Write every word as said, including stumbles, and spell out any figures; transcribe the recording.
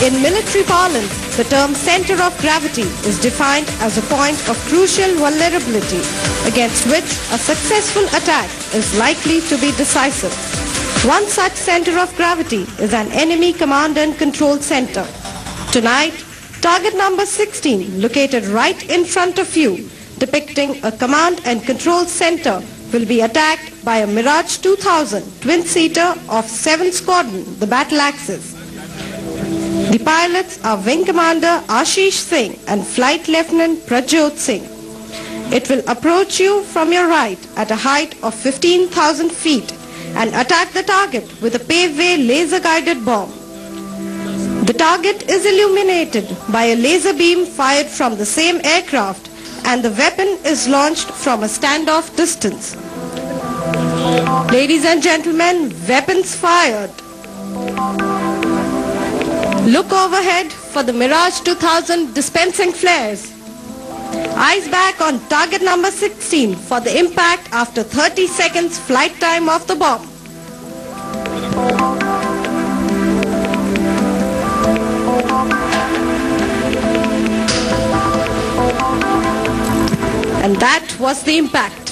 In military parlance, the term center of gravity is defined as a point of crucial vulnerability against which a successful attack is likely to be decisive. One such center of gravity is an enemy command and control center. Tonight, target number sixteen, located right in front of you, depicting a command and control center, will be attacked by a Mirage two thousand twin-seater of seventh Squadron, the Battle Axis. The pilots are Wing Commander Ashish Singh and Flight Lieutenant Prajot Singh. It will approach you from your right at a height of fifteen thousand feet and attack the target with a Paveway laser-guided bomb. The target is illuminated by a laser beam fired from the same aircraft, and the weapon is launched from a standoff distance. Ladies and gentlemen, weapons fired. Look overhead for the Mirage two thousand dispensing flares. Eyes back on target number sixteen for the impact after thirty seconds flight time of the bomb. And that was the impact.